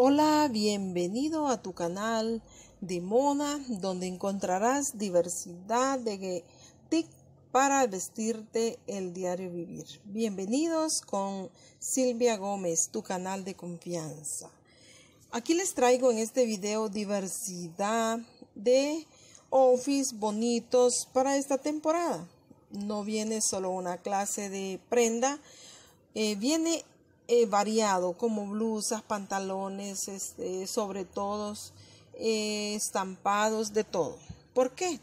Hola, bienvenido a tu canal de moda, donde encontrarás diversidad de tips para vestirte el diario vivir. Bienvenidos con Silvia Gómez, tu canal de confianza. Aquí les traigo en este video diversidad de outfits bonitos para esta temporada. No viene solo una clase de prenda, viene variado, como blusas, pantalones, sobre todos, estampados, de todo. ¿Por qué?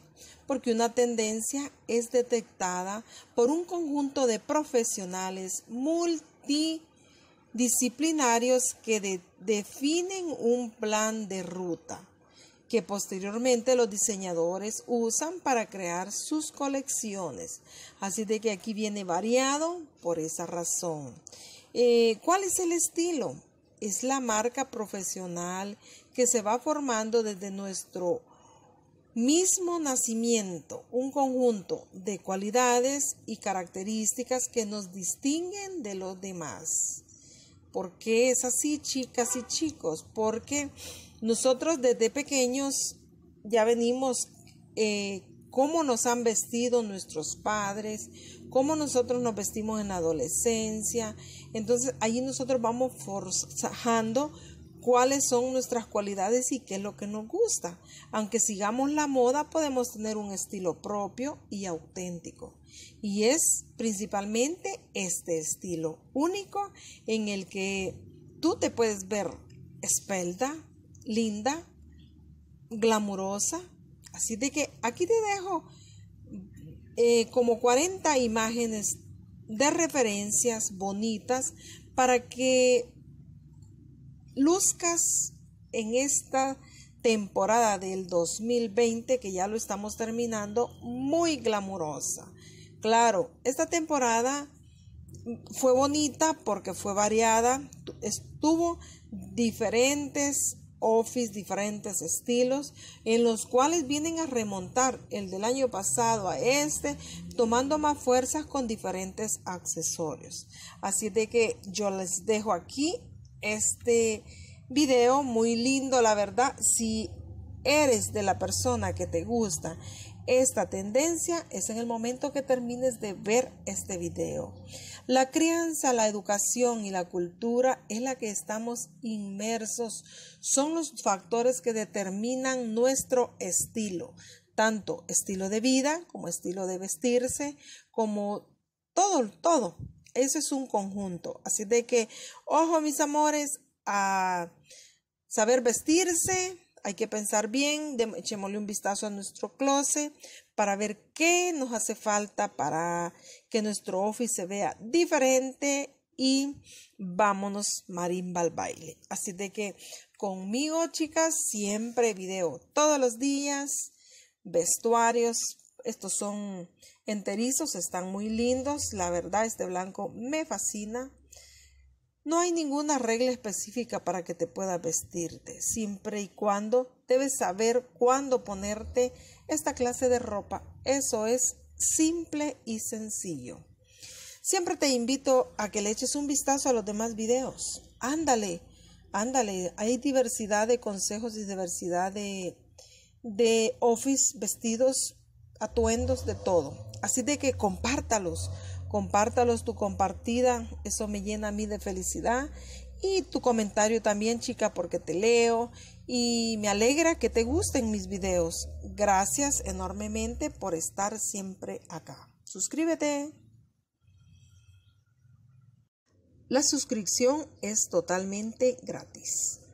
Porque una tendencia es detectada por un conjunto de profesionales multidisciplinarios que definen un plan de ruta que posteriormente los diseñadores usan para crear sus colecciones. Así de que aquí viene variado por esa razón. ¿Cuál es el estilo? Es la marca profesional que se va formando desde nuestro mismo nacimiento, un conjunto de cualidades y características que nos distinguen de los demás. ¿Por qué es así, chicas y chicos? Porque nosotros desde pequeños ya venimos cómo nos han vestido nuestros padres, cómo nosotros nos vestimos en la adolescencia. Entonces, ahí nosotros vamos forjando cuáles son nuestras cualidades y qué es lo que nos gusta. Aunque sigamos la moda, podemos tener un estilo propio y auténtico. Y es principalmente este estilo único en el que tú te puedes ver esbelta, linda, glamurosa. Así de que aquí te dejo como 40 imágenes de referencias bonitas para que luzcas en esta temporada del 2020, que ya lo estamos terminando, muy glamurosa. Claro, esta temporada fue bonita porque fue variada, estuvo diferentes outfits, diferentes estilos en los cuales vienen a remontar el del año pasado a este, tomando más fuerzas con diferentes accesorios. Así de que yo les dejo aquí este video muy lindo, la verdad. Si eres de la persona que te gusta esta tendencia, es en el momento que termines de ver este video. La crianza, la educación y la cultura es la que estamos inmersos. Son los factores que determinan nuestro estilo, tanto estilo de vida como estilo de vestirse, como todo. Eso es un conjunto. Así de que, ojo mis amores, a saber vestirse. Hay que pensar bien, echémosle un vistazo a nuestro closet para ver qué nos hace falta para que nuestro outfit se vea diferente, y vámonos marimba al baile. Así de que conmigo, chicas, siempre video, todos los días, vestuarios. Estos son enterizos, están muy lindos. La verdad, este blanco me fascina. No hay ninguna regla específica para que te puedas vestirte, siempre y cuando debes saber cuándo ponerte esta clase de ropa. Eso es simple y sencillo. Siempre te invito a que le eches un vistazo a los demás videos. Ándale, hay diversidad de consejos y diversidad de outfits, vestidos, atuendos, de todo. Así de que compártalos, tu compartida, eso me llena a mí de felicidad, y tu comentario también, chica, porque te leo y me alegra que te gusten mis videos. Gracias enormemente por estar siempre acá. Suscríbete. La suscripción es totalmente gratis.